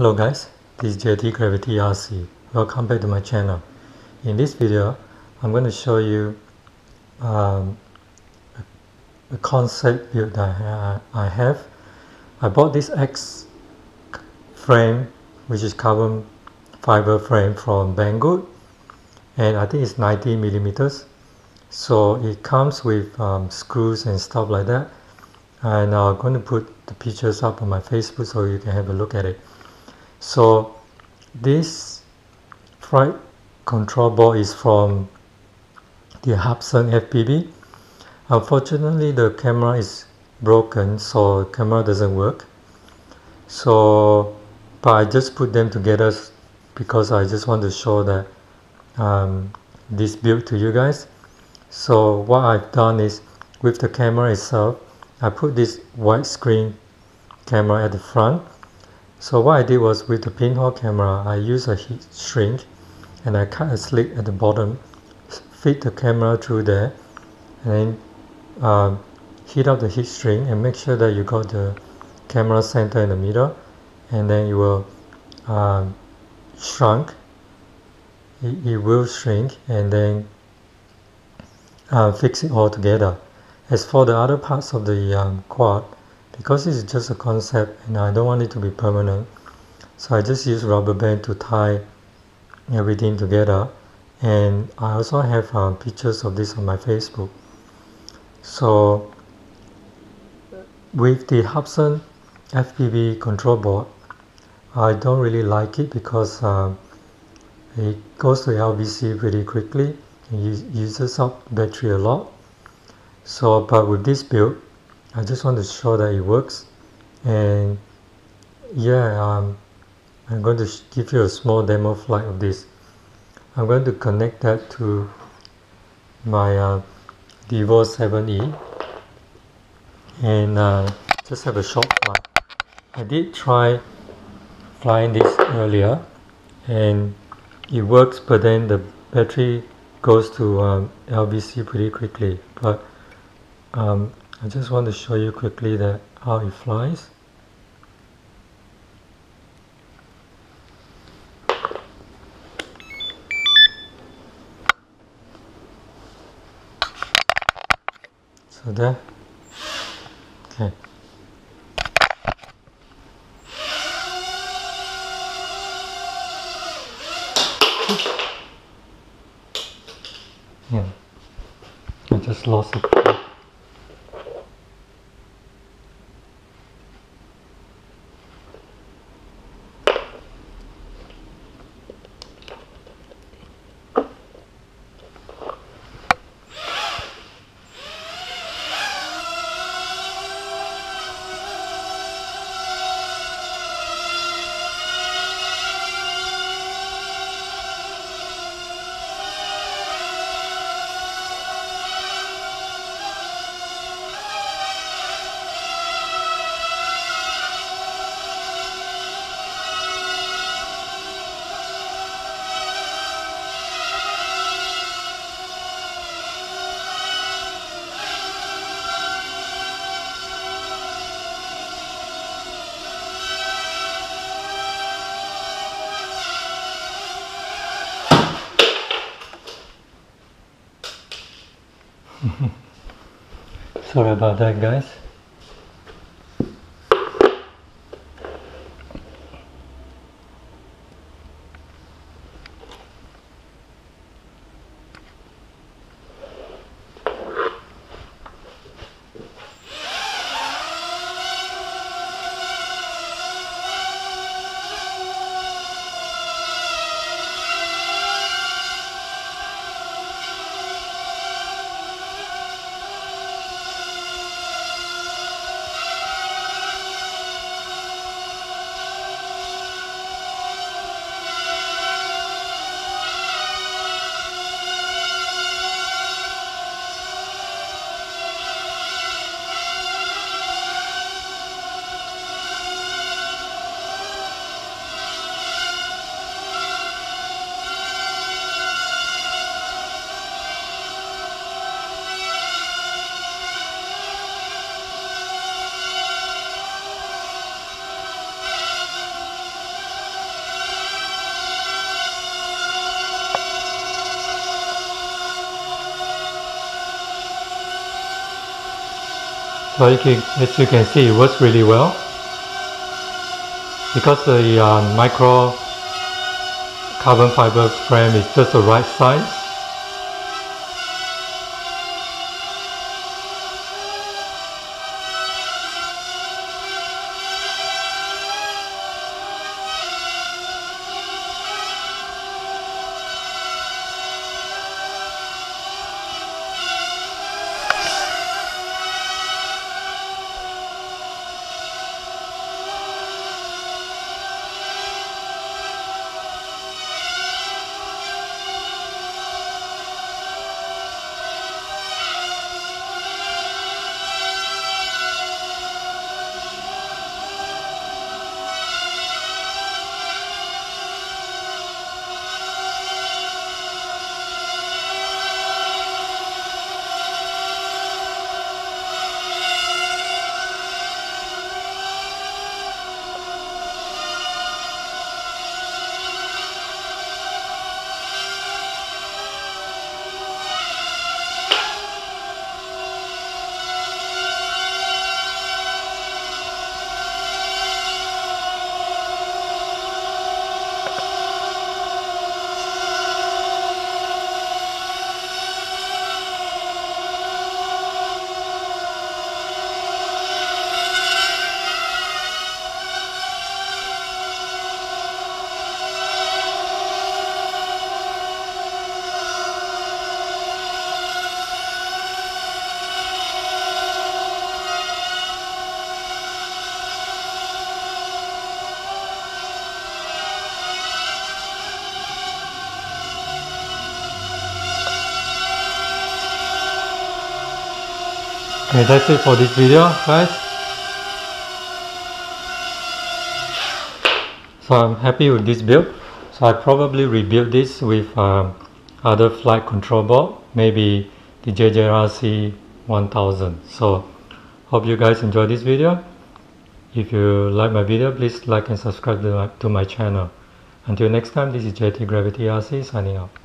Hello guys, this is JT Gravity RC. Welcome back to my channel. In this video, I'm going to show you a concept build that I have. I bought this X frame, which is carbon fiber frame from Banggood, and I think it's 90 millimeters. So it comes with screws and stuff like that. And I'm going to put the pictures up on my Facebook so you can have a look at it. So this flight control board is from the Hubsan FPV. Unfortunately, the camera is broken, so the camera doesn't work. So, but I just put them together because I just want to show that this build to you guys. So what I've done is, with the camera itself, I put this widescreen camera at the front. So what I did was, with the pinhole camera, I used a heat shrink and I cut a slit at the bottom, fit the camera through there, and then heat up the heat shrink and make sure that you got the camera center in the middle, and then you will shrunk. It will shrink, and then fix it all together. As for the other parts of the quad, because it's just a concept and I don't want it to be permanent, so I just use rubber band to tie everything together, and I also have pictures of this on my Facebook. So with the Hubsan FPV control board, I don't really like it because it goes to LVC pretty quickly and uses up battery a lot. So but with this build, I just want to show that it works. And yeah, I'm going to give you a small demo flight of this. I'm going to connect that to my Devo 7E and just have a short flight. I did try flying this earlier and it works, but then the battery goes to LVC pretty quickly. But I just want to show you quickly that how it flies. So there. Okay. Yeah. I just lost it. Sorry about that, guys. So as you can see, it works really well because the micro carbon fiber frame is just the right size. Okay, that's it for this video, guys. So I'm happy with this build. So I probably rebuild this with other flight control board, maybe the JJRC-1000. So hope you guys enjoy this video. If you like my video, please like and subscribe to my channel. Until next time, this is JT Gravity RC signing off.